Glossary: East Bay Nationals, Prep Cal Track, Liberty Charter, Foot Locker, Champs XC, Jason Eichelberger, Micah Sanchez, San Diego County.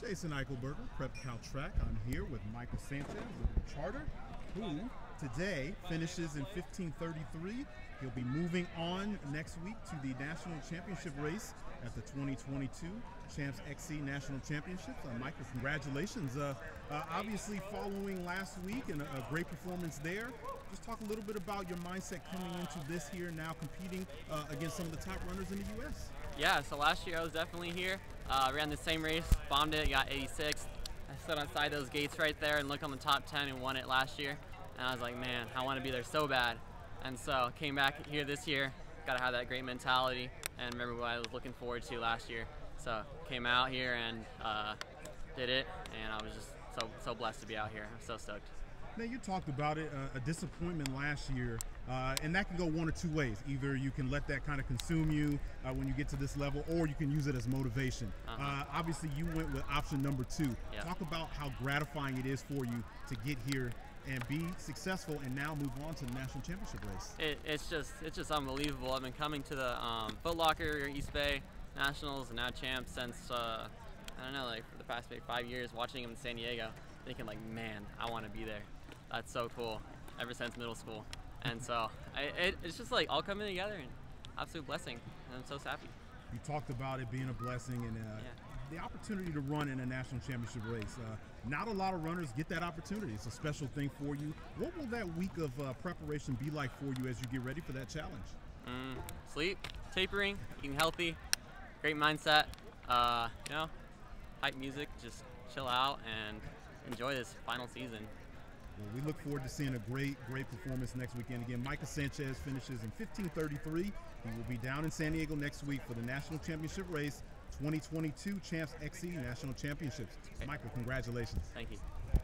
Jason Eichelberger, Prep Cal Track. I'm here with Micah Sanchez of the Charter, who today finishes in 15:33. He'll be moving on next week to the national championship race at the 2022 Champs XC National Championships. Micah, congratulations. Obviously following last week and a great performance there. Just talk a little bit about your mindset coming into this year, now competing against some of the top runners in the U.S. Yeah, so last year I was definitely here. Ran the same race, bombed it, got 86th. I stood inside those gates right there and looked on the top 10 and won it last year. And I was like, man, I want to be there so bad. And so came back here this year, got to have that great mentality and remember what I was looking forward to last year. So came out here and did it, and I was just so blessed to be out here. I'm so stoked. Now, you talked about it, a disappointment last year, and that can go one or two ways. Either you can let that kind of consume you when you get to this level, or you can use it as motivation. Obviously, you went with option number two. Yep. Talk about how gratifying it is for you to get here and be successful and now move on to the national championship race. It's just unbelievable. I've been coming to the Foot Locker, East Bay Nationals, and now Champs since, I don't know, like for the past maybe 5 years, watching them in San Diego, thinking like, man, I want to be there. That's so cool, ever since middle school. And so it's just like all coming together, and absolute blessing, and I'm so happy. You talked about it being a blessing and the opportunity to run in a national championship race. Not a lot of runners get that opportunity. It's a special thing for you. What will that week of preparation be like for you as you get ready for that challenge? Sleep, tapering, eating healthy, great mindset, you know, hype music, just chill out and enjoy this final season. Well, we look forward to seeing a great performance next weekend. Again, Micah Sanchez finishes in 15:33. He will be down in San Diego next week for the National Championship Race, 2022 Champs XC National Championships. Micah, congratulations. Thank you.